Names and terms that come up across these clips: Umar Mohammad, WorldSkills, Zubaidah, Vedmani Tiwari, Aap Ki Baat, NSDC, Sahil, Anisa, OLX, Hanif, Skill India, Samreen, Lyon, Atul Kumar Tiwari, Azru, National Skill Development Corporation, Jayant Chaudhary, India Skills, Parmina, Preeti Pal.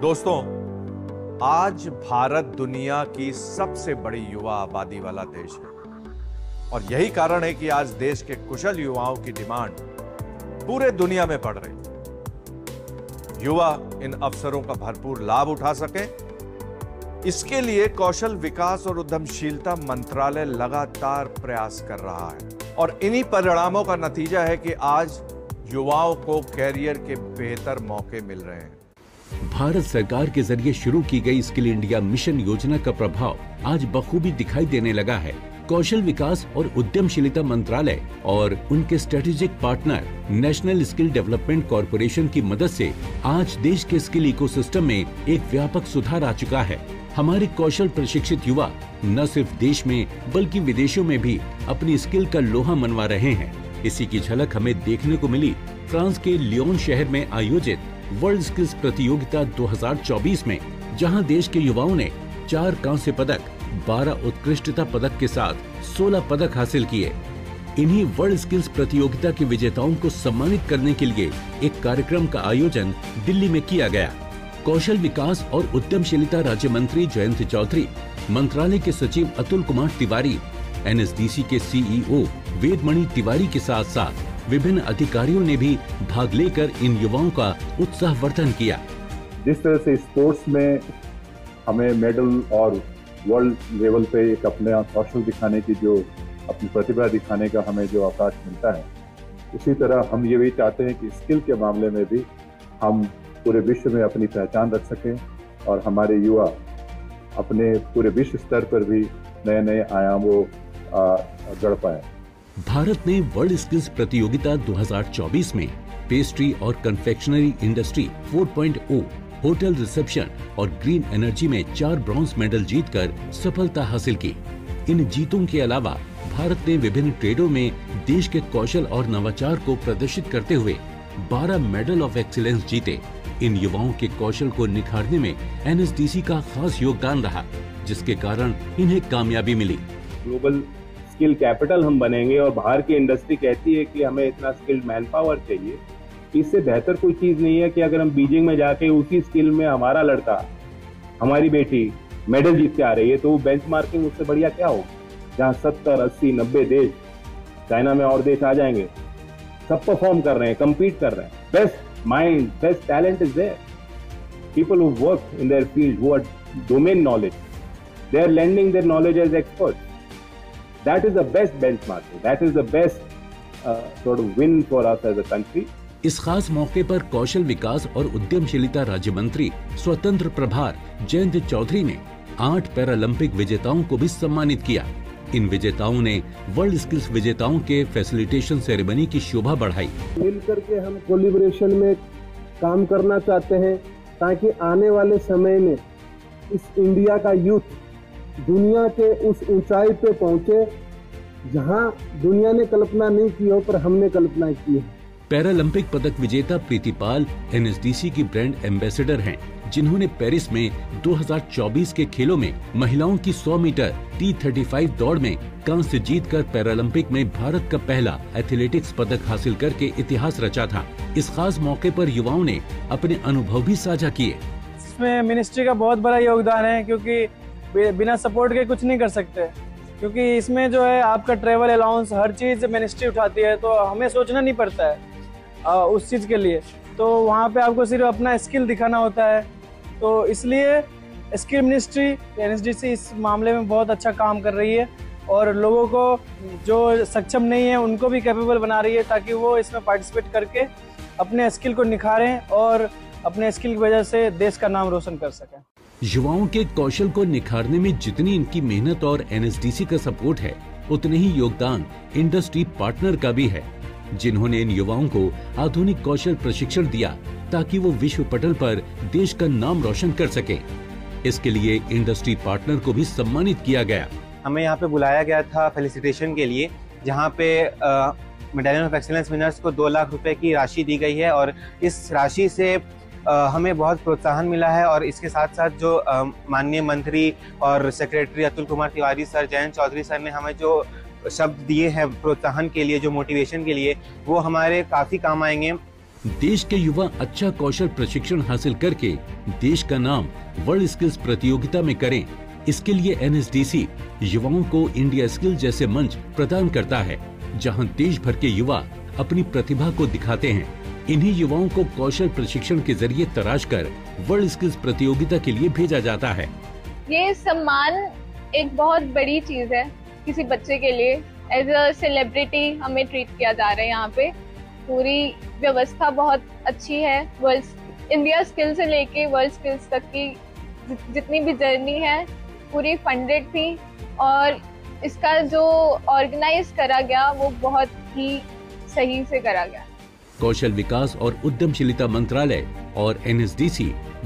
दोस्तों, आज भारत दुनिया की सबसे बड़ी युवा आबादी वाला देश है और यही कारण है कि आज देश के कुशल युवाओं की डिमांड पूरे दुनिया में बढ़ रही है। युवा इन अवसरों का भरपूर लाभ उठा सके, इसके लिए कौशल विकास और उद्यमशीलता मंत्रालय लगातार प्रयास कर रहा है और इन्हीं परिणामों का नतीजा है कि आज युवाओं को कैरियर के बेहतर मौके मिल रहे हैं। भारत सरकार के जरिए शुरू की गई स्किल इंडिया मिशन योजना का प्रभाव आज बखूबी दिखाई देने लगा है। कौशल विकास और उद्यमशीलता मंत्रालय और उनके strategic partner national skill development corporation की मदद से आज देश के स्किल इकोसिस्टम में एक व्यापक सुधार आ चुका है। हमारे कौशल प्रशिक्षित युवा न सिर्फ देश में बल्कि विदेशों में भी अपनी स्किल का लोहा मनवा रहे हैं। इसी की झलक हमें देखने को मिली फ्रांस के लियोन शहर में आयोजित वर्ल्ड स्किल्स प्रतियोगिता 2024 में, जहां देश के युवाओं ने 4 कांस्य पदक, 12 उत्कृष्टता पदक के साथ 16 पदक हासिल किए। इन्हीं वर्ल्ड स्किल्स प्रतियोगिता के विजेताओं को सम्मानित करने के लिए एक कार्यक्रम का आयोजन दिल्ली में किया गया। कौशल विकास और उद्यमशीलता राज्य मंत्री जयंत चौधरी, मंत्रालय के सचिव अतुल कुमार तिवारी, NSDC के CEO वेदमणि तिवारी के साथ साथ विभिन्न अधिकारियों ने भी भाग लेकर इन युवाओं का उत्साहवर्धन किया। जिस तरह से स्पोर्ट्स में हमें मेडल और वर्ल्ड लेवल पे एक अपने कौशल दिखाने की, जो अपनी प्रतिभा दिखाने का हमें जो अवकाश मिलता है, उसी तरह हम ये भी चाहते हैं कि स्किल के मामले में भी हम पूरे विश्व में अपनी पहचान रख सकें और हमारे युवा अपने पूरे विश्व स्तर पर भी नए नए आयामों गढ़ पाए। भारत ने वर्ल्ड स्किल्स प्रतियोगिता 2024 में पेस्ट्री और कन्फेक्शनरी इंडस्ट्री 4.0, होटल रिसेप्शन और ग्रीन एनर्जी में 4 ब्रॉन्ज मेडल जीतकर सफलता हासिल की। इन जीतों के अलावा भारत ने विभिन्न ट्रेडों में देश के कौशल और नवाचार को प्रदर्शित करते हुए 12 मेडल ऑफ एक्सीलेंस जीते। इन युवाओं के कौशल को निखारने में NSDC का खास योगदान रहा, जिसके कारण इन्हें कामयाबी मिली। ग्लोबल स्किल कैपिटल हम बनेंगे और बाहर की इंडस्ट्री कहती है कि हमें इतना स्किल्ड मैन पावर चाहिए। इससे बेहतर कोई चीज़ नहीं है कि अगर हम बीजिंग में जाके उसी स्किल में हमारा लड़का, हमारी बेटी मेडल जीत के आ रही है, तो वो बेंचमार्किंग उससे बढ़िया क्या हो, जहाँ 70, 80, 90 देश, चाइना में और देश आ जाएंगे, सब परफॉर्म कर रहे हैं, कम्पीट कर रहे हैं। Best mind, best talent is there. People who work in their field, who have domain knowledge, they are lending their knowledge as expert. That is the best benchmarking. That is the best sort of win for us as a country. इस खास मौके पर कौशल विकास और उद्यमशीलता राज्य मंत्री स्वतंत्र प्रभार जयंत चौधरी ने 8 पैरालंपिक विजेताओं को भी सम्मानित किया। इन विजेताओं ने वर्ल्ड स्किल्स विजेताओं के फैसिलिटेशन सेरेमनी की शोभा बढ़ाई। मिलकर के हम कोलैबोरेशन में काम करना चाहते हैं ताकि आने वाले समय में इस इंडिया का यूथ दुनिया के उस ऊंचाई पे पहुंचे जहां दुनिया ने कल्पना नहीं की हो, पर हमने कल्पना की है। पैरालंपिक पदक विजेता प्रीति पाल NSDC की ब्रांड एम्बेसडर हैं, जिन्होंने पेरिस में 2024 के खेलों में महिलाओं की 100 मीटर T35 दौड़ में कांस्य जीतकर पैरालंपिक में भारत का पहला एथलेटिक्स पदक हासिल करके इतिहास रचा था। इस खास मौके पर युवाओं ने अपने अनुभव भी साझा किए। इसमें मिनिस्ट्री का बहुत बड़ा योगदान है, क्योंकि बिना सपोर्ट के कुछ नहीं कर सकते, क्योंकि इसमें जो है आपका ट्रेवल अलाउंस, हर चीज़ मिनिस्ट्री उठाती है, तो हमें सोचना नहीं पड़ता है उस चीज़ के लिए। तो वहाँ पे आपको सिर्फ अपना स्किल दिखाना होता है, तो इसलिए स्किल मिनिस्ट्री NSDC इस मामले में बहुत अच्छा काम कर रही है और लोगों को जो सक्षम नहीं है उनको भी कैपेबल बना रही है, ताकि वो इसमें पार्टिसिपेट करके अपने स्किल को निखारें और अपने स्किल की वजह से देश का नाम रोशन कर सकें। युवाओं के कौशल को निखारने में जितनी इनकी मेहनत और NSDC का सपोर्ट है, उतने ही योगदान इंडस्ट्री पार्टनर का भी है, जिन्होंने इन युवाओं को आधुनिक कौशल प्रशिक्षण दिया ताकि वो विश्व पटल पर देश का नाम रोशन कर सके। इसके लिए इंडस्ट्री पार्टनर को भी सम्मानित किया गया। हमें यहाँ पे बुलाया गया था फेलिसिटेशन के लिए, जहाँ पे मेडलियन ऑफ एक्सीलेंस विनर्स को 2 लाख रुपए की राशि दी गई है और इस राशि से हमें बहुत प्रोत्साहन मिला है। और इसके साथ साथ जो माननीय मंत्री और secretary Atul Kumar Tiwari sir, Jayant Chaudhary sir ने हमें जो शब्द दिए हैं प्रोत्साहन के लिए, जो मोटिवेशन के लिए, वो हमारे काफ़ी काम आएंगे। देश के युवा अच्छा कौशल प्रशिक्षण हासिल करके देश का नाम वर्ल्ड स्किल्स प्रतियोगिता में करें, इसके लिए एनएसडीसी युवाओं को इंडिया स्किल जैसे मंच प्रदान करता है, जहां देश भर के युवा अपनी प्रतिभा को दिखाते हैं। इन्हीं युवाओं को कौशल प्रशिक्षण के जरिए तराश कर वर्ल्ड स्किल्स प्रतियोगिता के लिए भेजा जाता है। ये सम्मान एक बहुत बड़ी चीज है किसी बच्चे के लिए। एज अ सेलिब्रिटी हमें ट्रीट किया जा रहा है। यहाँ पे पूरी व्यवस्था बहुत अच्छी है। वर्ल्ड इंडिया स्किल से लेके वर्ल्ड स्किल्स तक की जितनी भी जर्नी है पूरी फंडेड थी, और इसका जो ऑर्गेनाइज करा गया वो बहुत ही सही से करा गया। कौशल विकास और उद्यमशीलता मंत्रालय और एनएसडीसी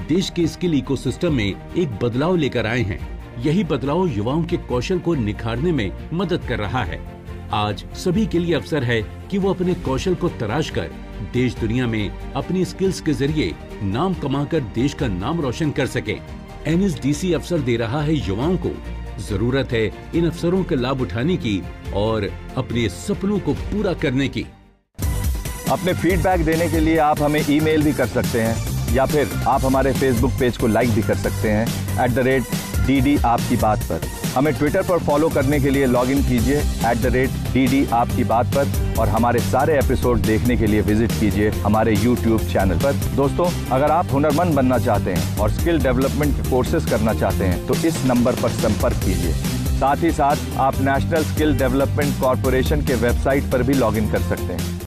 देश के स्किल इकोसिस्टम में एक बदलाव लेकर आए हैं। यही बदलाव युवाओं के कौशल को निखारने में मदद कर रहा है। आज सभी के लिए अवसर है कि वो अपने कौशल को तराश कर देश दुनिया में अपनी स्किल्स के जरिए नाम कमाकर देश का नाम रोशन कर सके। एनएसडीसी अवसर दे रहा है युवाओं को। जरूरत है इन अवसरों का लाभ उठाने की और अपने सपनों को पूरा करने की। अपने फीडबैक देने के लिए आप हमें ईमेल भी कर सकते हैं या फिर आप हमारे फेसबुक पेज को लाइक भी कर सकते हैं @DD आपकी बात पर। हमें ट्विटर पर फॉलो करने के लिए लॉगिन कीजिए @DD आपकी बात पर, और हमारे सारे एपिसोड देखने के लिए विजिट कीजिए हमारे यूट्यूब चैनल पर। दोस्तों, अगर आप हुनरमंद बनना चाहते हैं और स्किल डेवलपमेंट कोर्सेज करना चाहते हैं तो इस नंबर पर संपर्क कीजिए। साथ ही साथ आप नेशनल स्किल डेवलपमेंट कॉर्पोरेशन के वेबसाइट पर भी लॉगिन कर सकते हैं।